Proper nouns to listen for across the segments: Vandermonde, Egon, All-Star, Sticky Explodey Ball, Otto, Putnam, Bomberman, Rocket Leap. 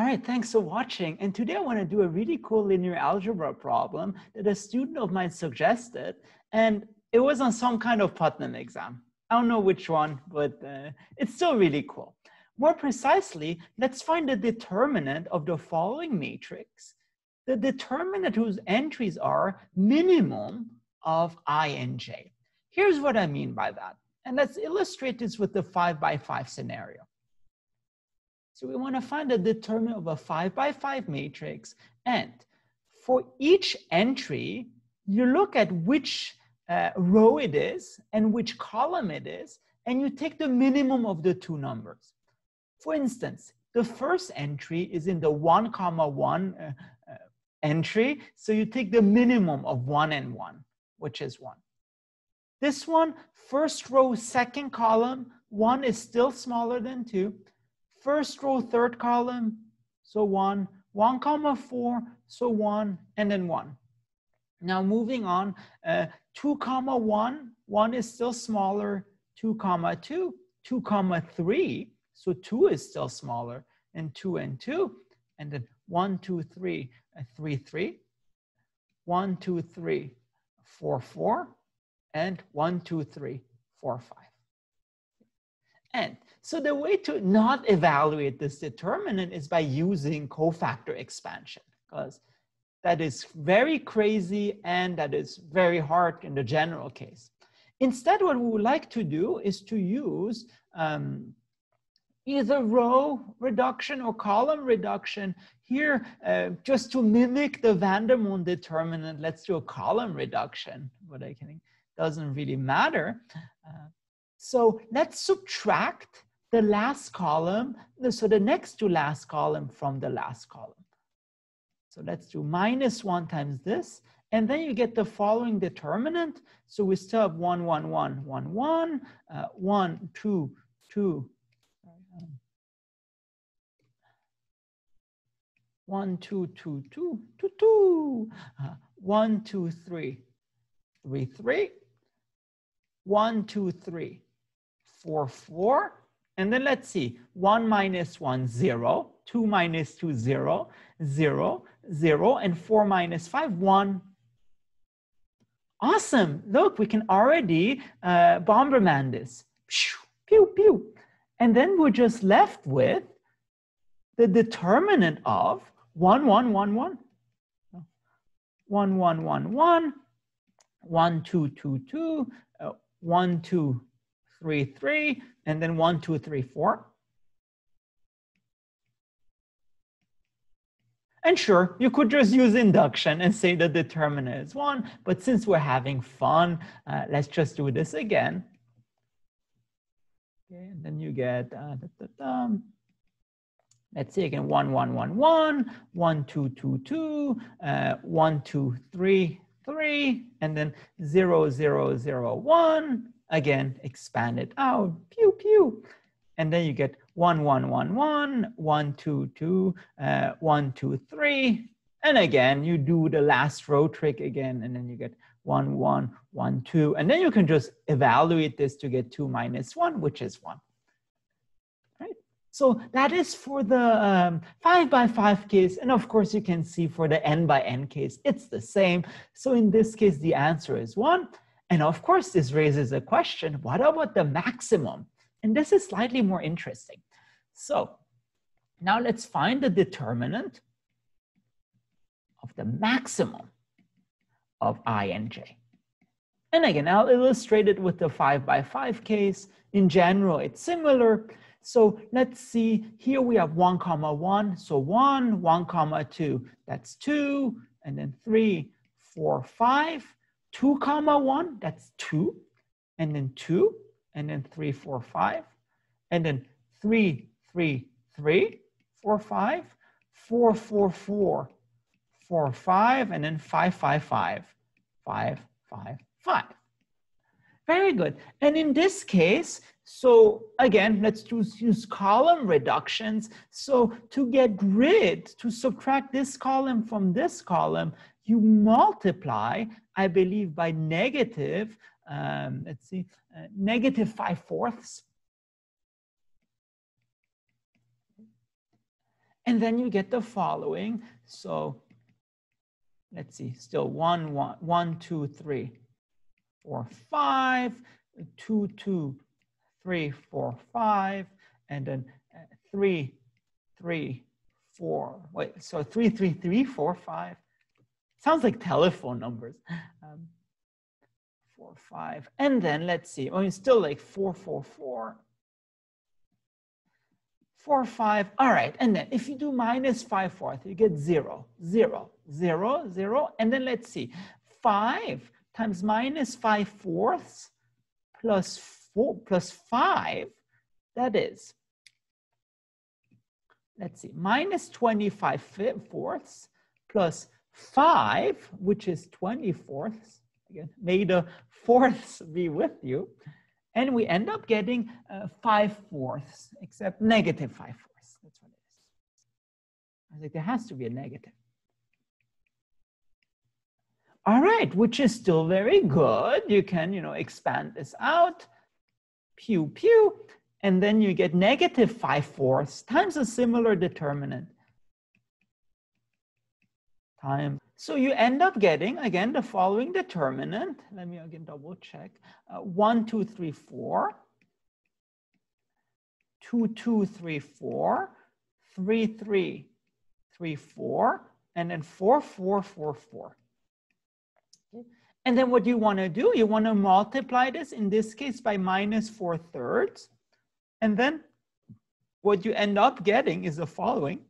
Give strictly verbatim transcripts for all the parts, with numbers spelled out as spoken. All right, thanks for watching. And today I want to do a really cool linear algebra problem that a student of mine suggested. And it was on some kind of Putnam exam. I don't know which one, but uh, it's still really cool. More precisely, let's find the determinant of the following matrix, the determinant whose entries are minimum of I and j. Here's what I mean by that. And let's illustrate this with the five by five scenario. So we want to find the determinant of a five by five matrix. And for each entry, you look at which uh, row it is and which column it is, and you take the minimum of the two numbers. For instance, the first entry is in the one comma one uh, uh, entry. So you take the minimum of one and one, which is one. This one, first row, second column, one is still smaller than two. First row, third column, so one, one comma four, so one, and then one. Now moving on, uh, two comma one, one is still smaller, two comma two, two comma three, so two is still smaller, and two and two, and then one, two, three, uh, three, three, one, two, three, four, four, and one, two, three, four, five. And so the way to not evaluate this determinant is by using cofactor expansion, because that is very crazy and that is very hard in the general case. Instead, what we would like to do is to use um, either row reduction or column reduction. Here, uh, just to mimic the Vandermonde determinant, let's do a column reduction, but I think doesn't really matter. Uh, So let's subtract the last column, so the next to last column from the last column. So let's do minus one times this, and then you get the following determinant. So we still have one, one, one, one, one, uh, one, two, two, one, two, two, two, two, two, uh, one, two, three, three, three, one, two, three. four, four, and then let's see, one minus one, zero, two minus two, zero, zero, zero, and four minus five, one. Awesome, look, we can already uh, Bomberman this. Pew, pew. And then we're just left with the determinant of one, one, one, one, one, one, one, one, one, two, two, two, uh, one, two, three, three, and then one, two, three, four. And sure, you could just use induction and say the determinant is one, but since we're having fun, uh, let's just do this again. Okay, and then you get, uh, da, da, da. Let's see again, one, one, one, one, one, two, two, two, uh, one, two, three, three, and then zero, zero, zero, one. Again, expand it out, pew, pew. And then you get one, one, one, one, one, two, two, uh, one, two, three. And again, you do the last row trick again, and then you get one, one, one, two. And then you can just evaluate this to get two minus one, which is one. Right? So that is for the um, five by five case. And of course, you can see for the n by n case, it's the same. So in this case, the answer is one. And of course, this raises a question, what about the maximum? And this is slightly more interesting. So now let's find the determinant of the maximum of I and j. And again, I'll illustrate it with the five by five case. In general, it's similar. So let's see, here we have one comma one, so one, one comma two, that's two, and then three, four, five. two comma one, that's two, and then two, and then three, four, five, and then three, three, three, four, five, four, four, four, four, five, and then five, five, five, five, five, five. Very good. And in this case, so again, let's just use column reductions. So to get rid, to subtract this column from this column, you multiply, I believe, by negative, um, let's see, uh, negative five fourths. And then you get the following. So let's see, still one, one, one, two, three, four, five, two, two, three, four, five, and then three, three, four. Wait, so three, three, three, four, five. Sounds like telephone numbers. Um, four, five, and then let's see. I mean, still like four, four, four. Four, five, all right. And then if you do minus five fourths, you get zero, zero, zero, zero. And then let's see, five times minus five fourths plus four, plus five, that is, let's see, minus twenty-five fourths plus five, which is twenty fourths. Again, may the fourths be with you. And we end up getting uh, five fourths, except negative five fourths. That's what it is. I think there has to be a negative. All right, which is still very good. You can, you know, expand this out, pew, pew, and then you get negative five fourths times a similar determinant. Time. So you end up getting, again, the following determinant. Let me again double check. Uh, one, two, three, four. Two, two, three, four. Three, three, three, four. And then four, four, four, four. Okay. And then what you want to do, you want to multiply this, in this case, by minus four thirds. And then what you end up getting is the following.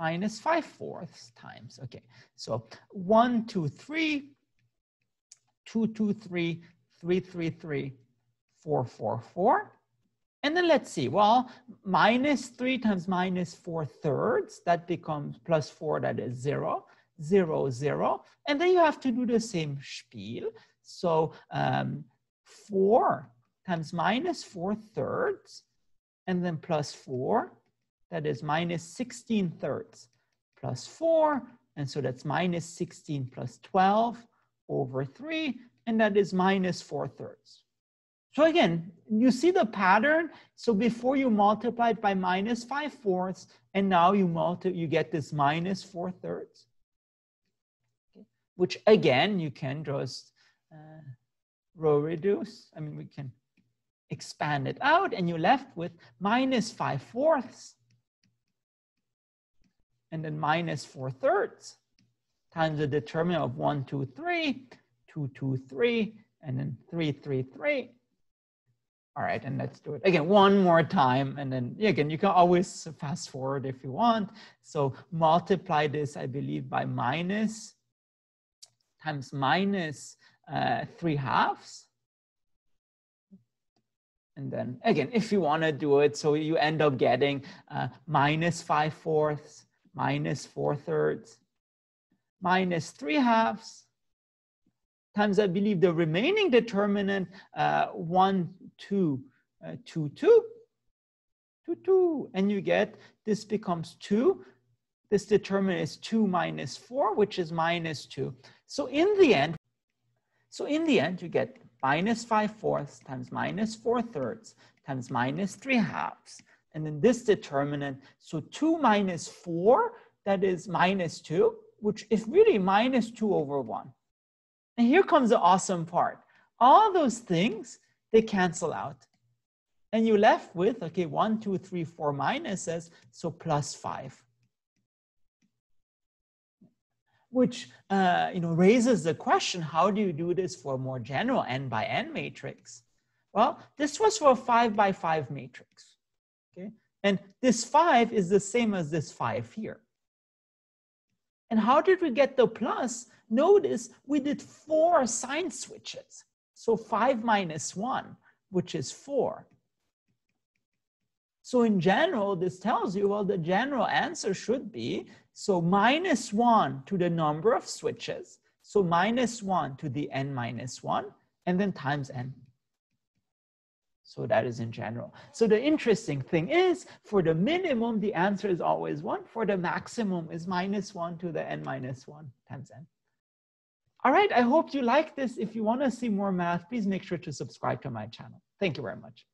Minus five fourths times, okay. So one, two, three, two, two, three, three, three, three, four, four, four. And then let's see, well, minus three times minus four thirds, that becomes plus four, that is zero, zero, zero. And then you have to do the same spiel. So um, four times minus four thirds, and then plus four, that is minus sixteen thirds plus four. And so that's minus sixteen plus twelve over three. And that is minus four thirds. So again, you see the pattern. So before you multiplied by minus five fourths, and now you multiply, you get this minus four thirds, which again, you can just uh, row reduce. I mean, we can expand it out and you're left with minus five fourths. And then minus four thirds times the determinant of one, two, three, two, two, three, and then three, three, three. All right, and let's do it again one more time. And then again, you can always fast forward if you want. So multiply this, I believe, by minus times minus uh, three halves. And then again, if you want to do it, so you end up getting uh, minus five fourths, minus four thirds, minus three halves, times I believe the remaining determinant, uh, one, two, uh, two, two, two, two, and you get, this becomes two. This determinant is two minus four, which is minus two. So in the end, so in the end you get minus five fourths times minus four thirds times minus three halves. And then this determinant, so two minus four, that is minus two, which is really minus two over one. And here comes the awesome part. All those things, they cancel out. And you're left with, okay, one, two, three, four minuses, so plus five. Which, uh, you know, raises the question, how do you do this for a more general n by n matrix? Well, this was for a five by five matrix. Okay. And this five is the same as this five here. And how did we get the plus? Notice we did four sign switches. So five minus one, which is four. So in general, this tells you, well, the general answer should be, so minus one to the number of switches. So minus one to the n minus one, and then times n. So that is in general. So the interesting thing is, for the minimum, the answer is always one. For the maximum is minus one to the n minus one times n. All right, I hope you like this. If you want to see more math, please make sure to subscribe to my channel. Thank you very much.